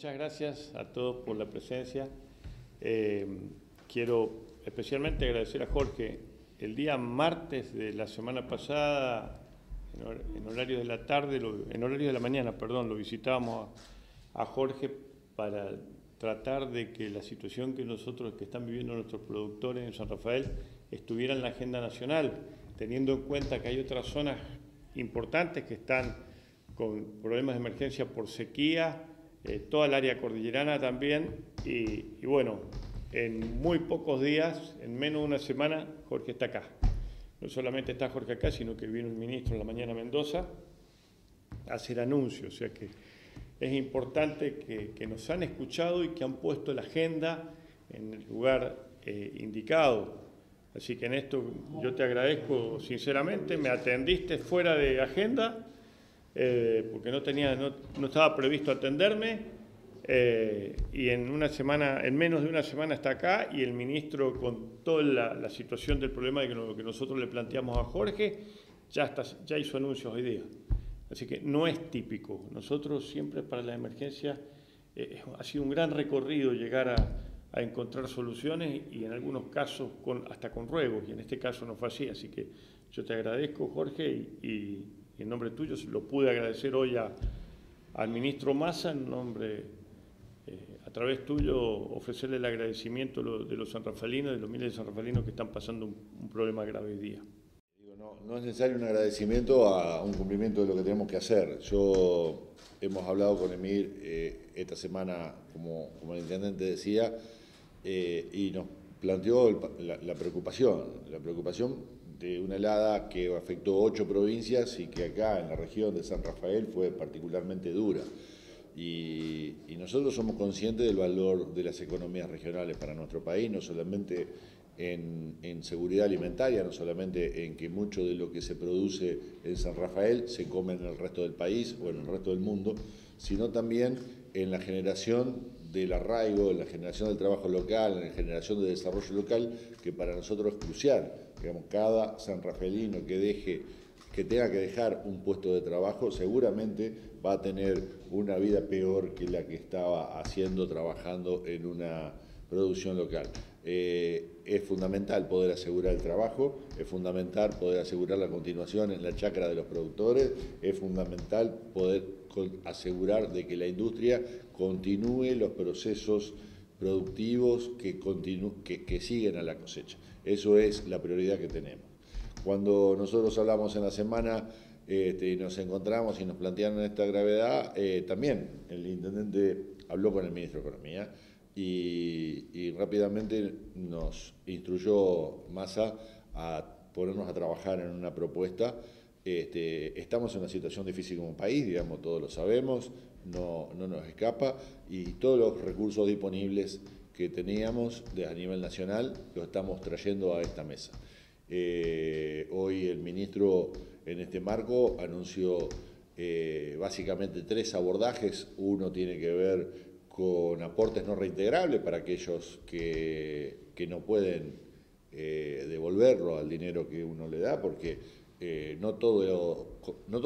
Muchas gracias a todos por la presencia. Quiero especialmente agradecer a Jorge. El día martes de la semana pasada, en horario de la tarde, en horario de la mañana, perdón, lo visitábamos a Jorge para tratar de que la situación que nosotros, que están viviendo nuestros productores en San Rafael, estuviera en la agenda nacional, teniendo en cuenta que hay otras zonas importantes que están con problemas de emergencia por sequía, toda el área cordillerana también, y bueno, en muy pocos días, en menos de una semana, Jorge está acá. No solamente está Jorge acá, sino que vino el ministro en la mañana a Mendoza a hacer anuncios, o sea que es importante que nos han escuchado y que han puesto la agenda en el lugar indicado. Así que en esto yo te agradezco sinceramente, me atendiste fuera de agenda, porque no estaba previsto atenderme, y en menos de una semana está acá, y el ministro, con toda la situación del problema que nosotros le planteamos a Jorge, ya hizo anuncios hoy día. Así que no es típico. Nosotros siempre para la emergencia ha sido un gran recorrido llegar a encontrar soluciones, y en algunos casos hasta con ruegos, y en este caso no fue así. Así que yo te agradezco, Jorge, y en nombre tuyo lo pude agradecer hoy al ministro Massa, en nombre, a través tuyo, ofrecerle el agradecimiento de los sanrafalinos, de los miles de sanrafalinos que están pasando un problema grave hoy día. No es necesario un agradecimiento a un cumplimiento de lo que tenemos que hacer. Hemos hablado con Emir esta semana, como el intendente decía, y nos planteó la preocupación de una helada que afectó 8 provincias y que acá en la región de San Rafael fue particularmente dura. Y nosotros somos conscientes del valor de las economías regionales para nuestro país, no solamente en seguridad alimentaria, no solamente en que mucho de lo que se produce en San Rafael se come en el resto del país o en el resto del mundo, sino también en la generación del arraigo, en la generación del trabajo local, en la generación de desarrollo local, que para nosotros es crucial. Digamos, cada sanrafaelino que tenga que dejar un puesto de trabajo, seguramente va a tener una vida peor que la que estaba haciendo trabajando en una producción local. Es fundamental poder asegurar el trabajo, es fundamental poder asegurar la continuación en la chacra de los productores, es fundamental poder asegurar de que la industria continúe los procesos productivos que siguen a la cosecha. Eso es la prioridad que tenemos. Cuando nosotros hablamos en la semana y nos encontramos y nos plantearon esta gravedad, también el intendente habló con el ministro de Economía, y rápidamente nos instruyó Massa a ponernos a trabajar en una propuesta. Estamos en una situación difícil como país, digamos, todos lo sabemos, no nos escapa, y todos los recursos disponibles que teníamos a nivel nacional los estamos trayendo a esta mesa. Hoy el ministro en este marco anunció básicamente 3 abordajes. Uno tiene que ver con aportes no reintegrables para aquellos que no pueden devolverlo al dinero que uno le da, porque no todo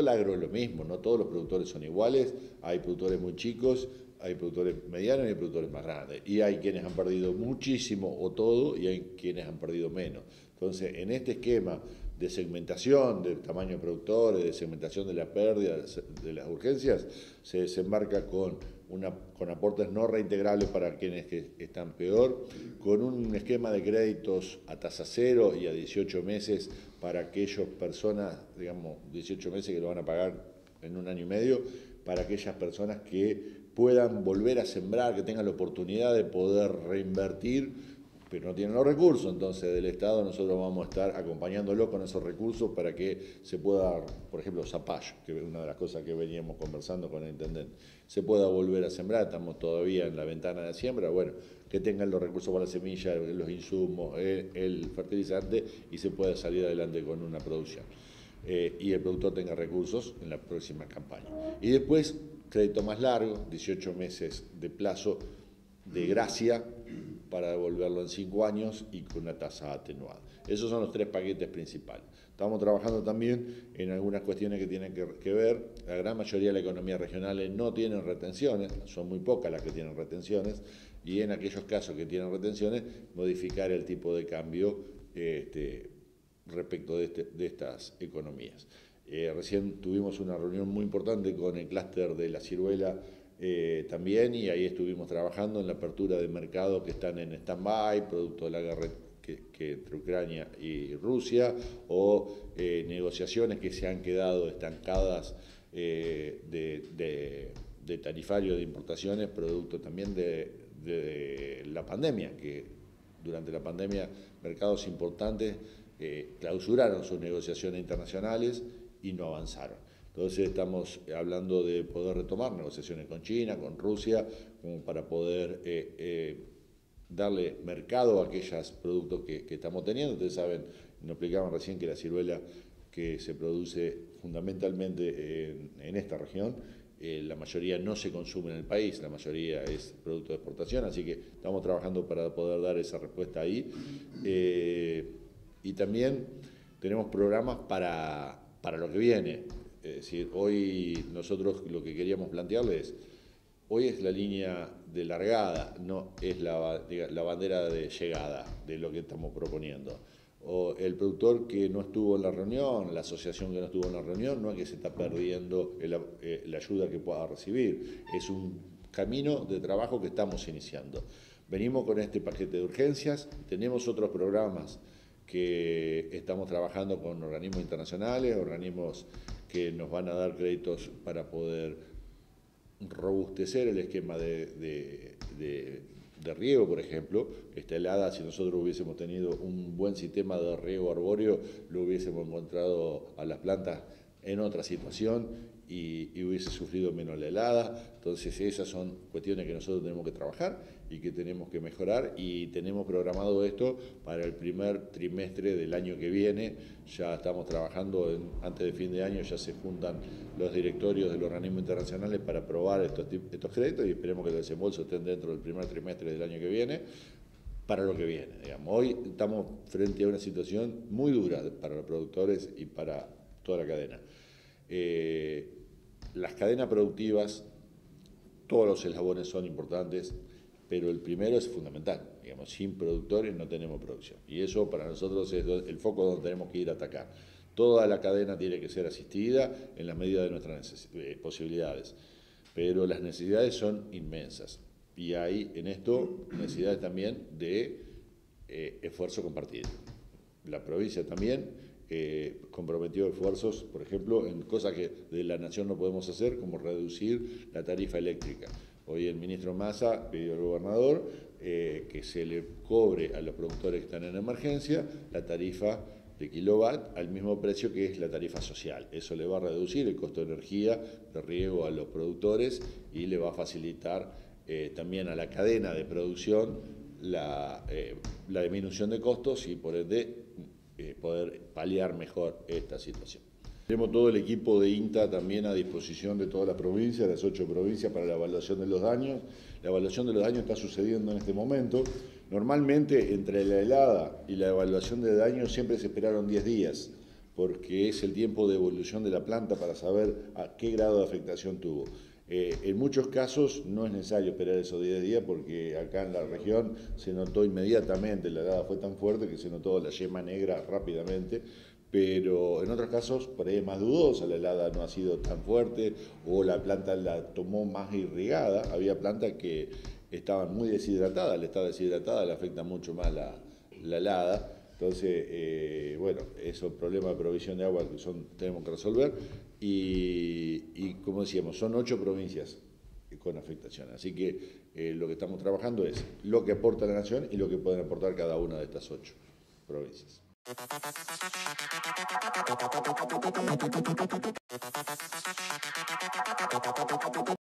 el agro es lo mismo, no todos los productores son iguales, hay productores muy chicos, hay productores medianos y hay productores más grandes, y hay quienes han perdido muchísimo o todo, y hay quienes han perdido menos. Entonces, en este esquema de segmentación del tamaño de productores, de segmentación de la pérdida, de las urgencias, se desembarca con aportes no reintegrables para quienes que están peor, con un esquema de créditos a tasa cero y a 18 meses para aquellas personas, digamos, 18 meses que lo van a pagar en un año y medio, para aquellas personas que puedan volver a sembrar, que tengan la oportunidad de poder reinvertir, pero no tienen los recursos. Entonces, del Estado nosotros vamos a estar acompañándolo con esos recursos para que se pueda, por ejemplo, zapallo, que es una de las cosas que veníamos conversando con el intendente, se pueda volver a sembrar. Estamos todavía en la ventana de siembra, bueno, que tengan los recursos para la semilla, los insumos, el fertilizante, y se pueda salir adelante con una producción. Y el productor tenga recursos en la próxima campaña. Y después, crédito más largo, 18 meses de plazo de gracia, para devolverlo en 5 años y con una tasa atenuada. Esos son los 3 paquetes principales. Estamos trabajando también en algunas cuestiones que tienen que ver, la gran mayoría de la economía regional no tienen retenciones, son muy pocas las que tienen retenciones, y en aquellos casos que tienen retenciones, modificar el tipo de cambio respecto de estas economías. Recién tuvimos una reunión muy importante con el clúster de la ciruela también, y ahí estuvimos trabajando en la apertura de mercados que están en stand-by, producto de la guerra que entre Ucrania y Rusia, o negociaciones que se han quedado estancadas de tarifario de importaciones, producto también de la pandemia, que durante la pandemia mercados importantes clausuraron sus negociaciones internacionales y no avanzaron. Entonces estamos hablando de poder retomar negociaciones con China, con Rusia, como para poder darle mercado a aquellos productos que estamos teniendo. Ustedes saben, nos explicaban recién que la ciruela que se produce fundamentalmente en esta región, la mayoría no se consume en el país, la mayoría es producto de exportación, así que estamos trabajando para poder dar esa respuesta ahí. Y también tenemos programas para lo que viene. Es decir, hoy nosotros lo que queríamos plantearles, hoy es la línea de largada, no es la bandera de llegada de lo que estamos proponiendo. O el productor que no estuvo en la reunión, la asociación que no estuvo en la reunión, no es que se está perdiendo la ayuda que pueda recibir. Es un camino de trabajo que estamos iniciando. Venimos con este paquete de urgencias, tenemos otros programas que estamos trabajando con organismos internacionales, organismos que nos van a dar créditos para poder robustecer el esquema de riego, por ejemplo. Esta helada, si nosotros hubiésemos tenido un buen sistema de riego arbóreo, lo hubiésemos encontrado a las plantas en otra situación y hubiese sufrido menos la helada. Entonces esas son cuestiones que nosotros tenemos que trabajar y que tenemos que mejorar, y tenemos programado esto para el primer trimestre del año que viene. Ya estamos trabajando, antes de fin de año ya se juntan los directorios de los organismos internacionales para aprobar estos créditos, y esperemos que los desembolsos estén dentro del primer trimestre del año que viene. Para lo que viene, digamos, hoy estamos frente a una situación muy dura para los productores y para toda la cadena. Las cadenas productivas, todos los eslabones son importantes, pero el primero es fundamental. Digamos, sin productores no tenemos producción. Y eso para nosotros es el foco donde tenemos que ir a atacar. Toda la cadena tiene que ser asistida en la medida de nuestras posibilidades. Pero las necesidades son inmensas. Y hay en esto necesidades también de esfuerzo compartido. La provincia también comprometió esfuerzos, por ejemplo, en cosas que de la nación no podemos hacer, como reducir la tarifa eléctrica. Hoy el ministro Massa pidió al gobernador que se le cobre a los productores que están en emergencia la tarifa de kilowatt al mismo precio que es la tarifa social. Eso le va a reducir el costo de energía de riego a los productores y le va a facilitar también a la cadena de producción la disminución de costos y por ende poder paliar mejor esta situación. Tenemos todo el equipo de INTA también a disposición de todas las provincias, las 8 provincias, para la evaluación de los daños. La evaluación de los daños está sucediendo en este momento. Normalmente entre la helada y la evaluación de daños siempre se esperaron 10 días, porque es el tiempo de evolución de la planta para saber a qué grado de afectación tuvo. En muchos casos no es necesario esperar esos 10 días porque acá en la región se notó inmediatamente, la helada fue tan fuerte que se notó la yema negra rápidamente, pero en otros casos por ahí es más dudosa, la helada no ha sido tan fuerte o la planta la tomó más irrigada, había plantas que estaban muy deshidratadas, al estar deshidratada le afecta mucho más la helada. Entonces, bueno, esos problemas de provisión de agua que tenemos que resolver y como decíamos, son 8 provincias con afectación. Así que lo que estamos trabajando es lo que aporta la nación y lo que pueden aportar cada una de estas 8 provincias.